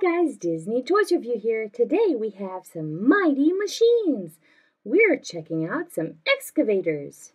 Hi guys, Disney Toys Review here. Today we have some mighty machines. We're checking out some excavators.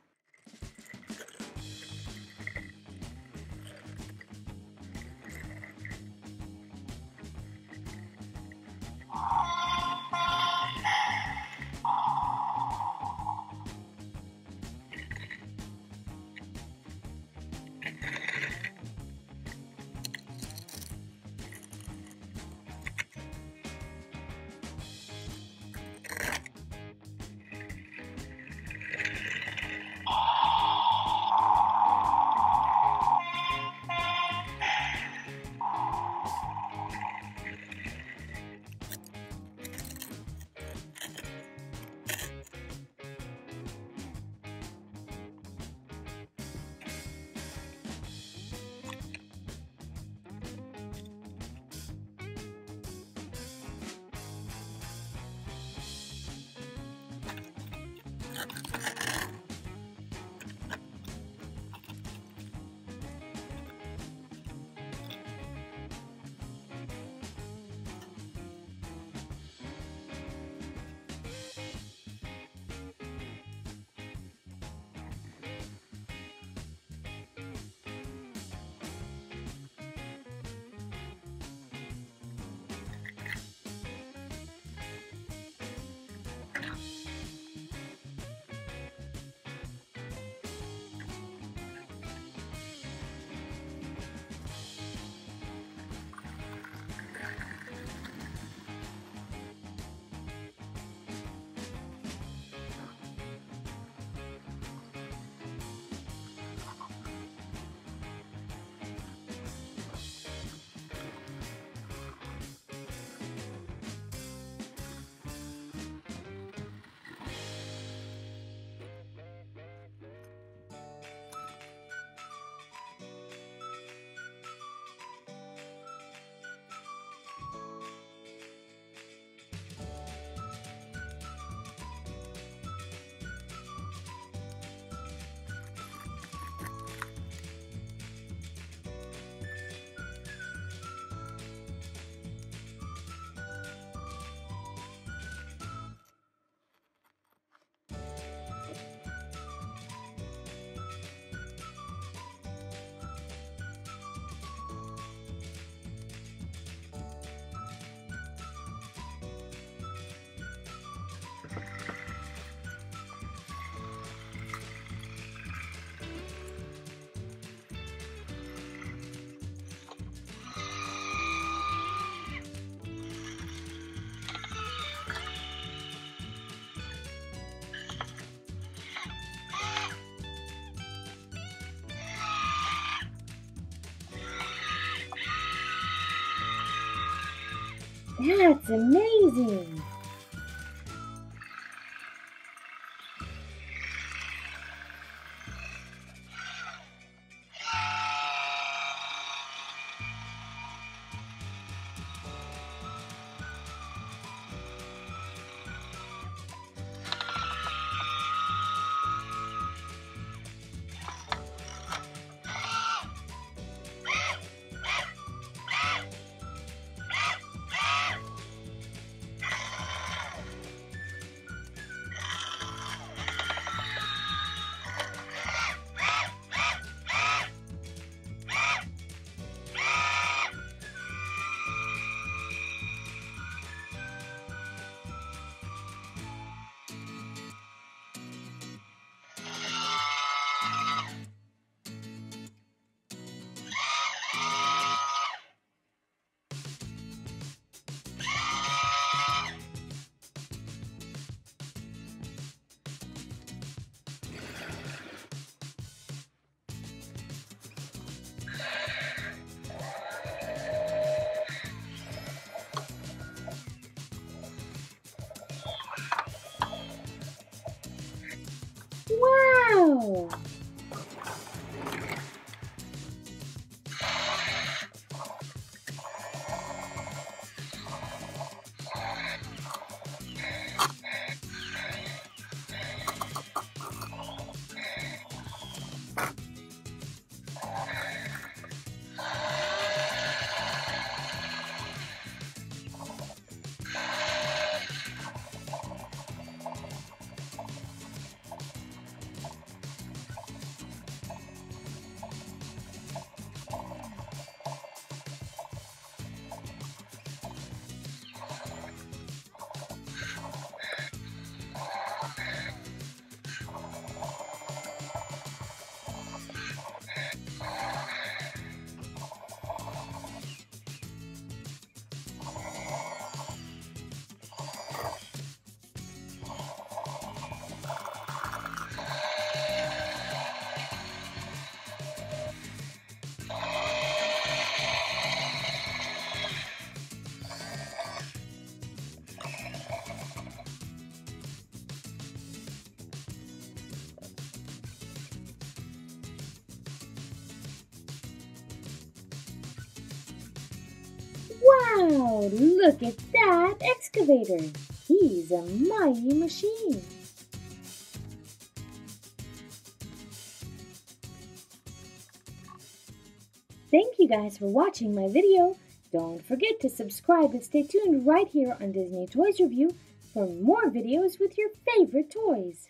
That's amazing! Wow! Wow! Look at that excavator! He's a mighty machine! Thank you guys for watching my video. Don't forget to subscribe and stay tuned right here on Disney Toys Review for more videos with your favorite toys.